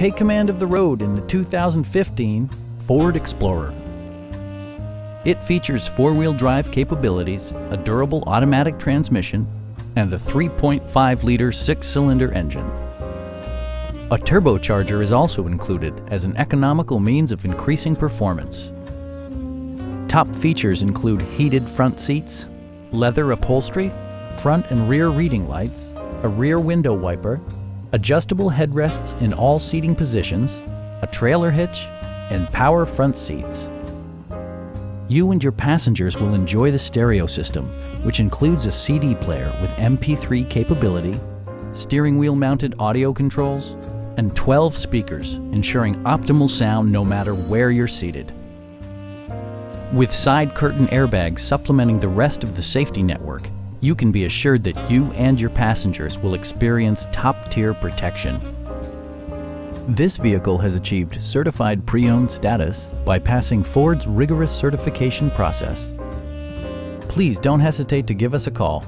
take command of the road in the 2015 Ford Explorer. It features four-wheel drive capabilities, a durable automatic transmission, and a 3.5-liter six-cylinder engine. A turbocharger is also included as an economical means of increasing performance. Top features include heated front seats, leather upholstery, front and rear reading lights, a rear window wiper, adjustable headrests in all seating positions, a trailer hitch, and power front seats. You and your passengers will enjoy the stereo system, which includes a CD player with MP3 capability, steering wheel mounted audio controls, and 12 speakers, ensuring optimal sound no matter where you're seated. With side curtain airbags supplementing the rest of the safety network, you can be assured that you and your passengers will experience top-tier protection. This vehicle has achieved certified pre-owned status by passing Ford's rigorous certification process. Please don't hesitate to give us a call.